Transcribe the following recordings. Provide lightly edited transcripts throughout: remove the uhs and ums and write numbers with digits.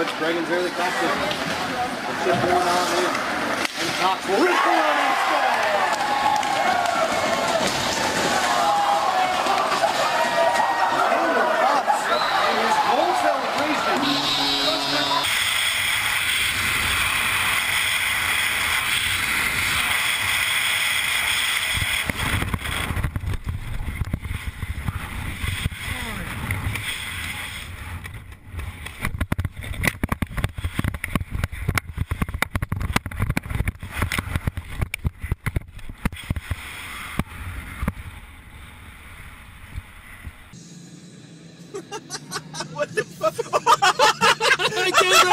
Now it's Bregan's early cockpit. It's just going on there. And Cox will rip the one and score! And the Cox in his goal celebration. What the fuck? I can't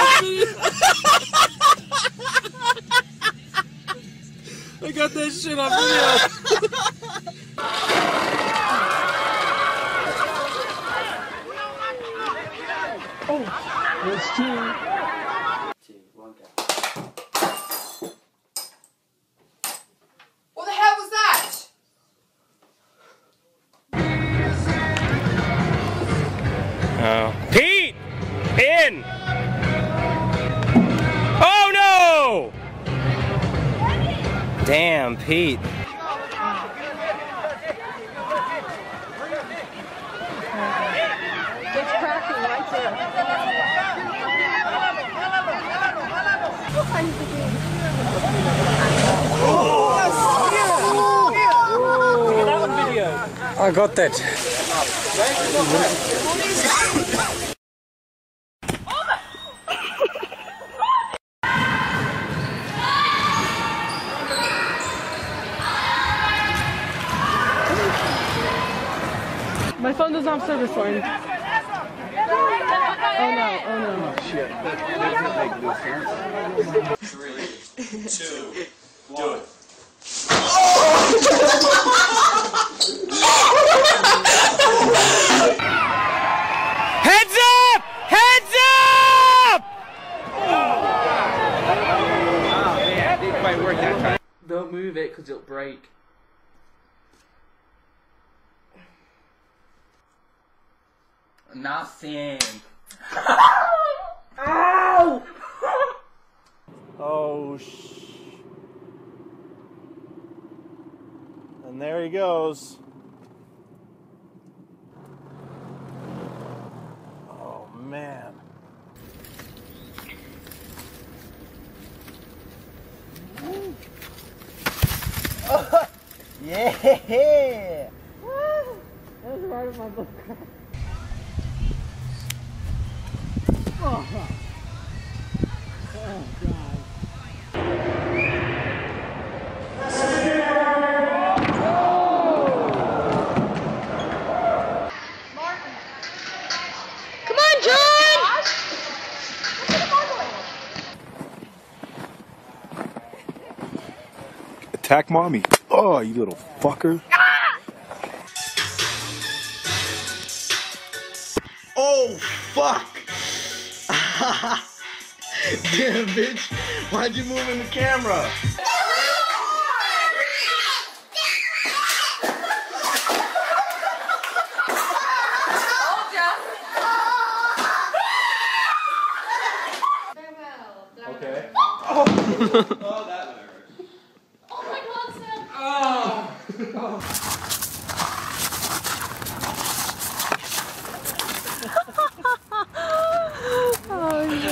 I got that shit on video. Oh, there's two. One guy. What the hell was that? Pete! In! Oh no! Damn, Pete. It's cracking right there. Oh, I got that. My phone does not have service line. Oh no. Oh shit, that doesn't make no sense. 3, 2, 1. Do it. Don't move it because it'll break. Nothing. Ow! Oh, and there he goes. Oh, man. Ooh. Oh, yeah! Woo! That was right in my book. Oh. Oh, God. Attack mommy. Oh, you little fucker. Ah! Oh, fuck. Damn, bitch. Why'd you move in the camera? Okay. Oh, that.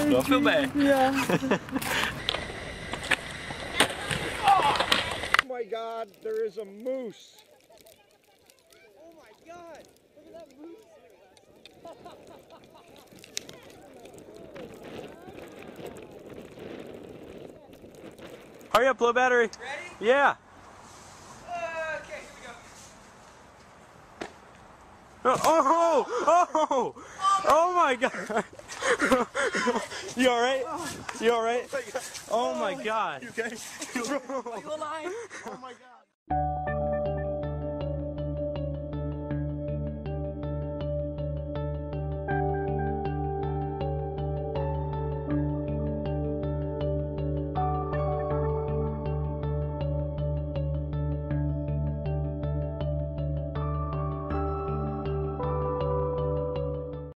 Don't feel bad. Yeah. Oh my God, there is a moose. Oh my God, look at that moose. Hurry up, low battery. Ready? Yeah. Okay, here we go. Oh, oh, oh, oh my God. You alright? You alright? Oh my God. You okay? You alive? Oh my God.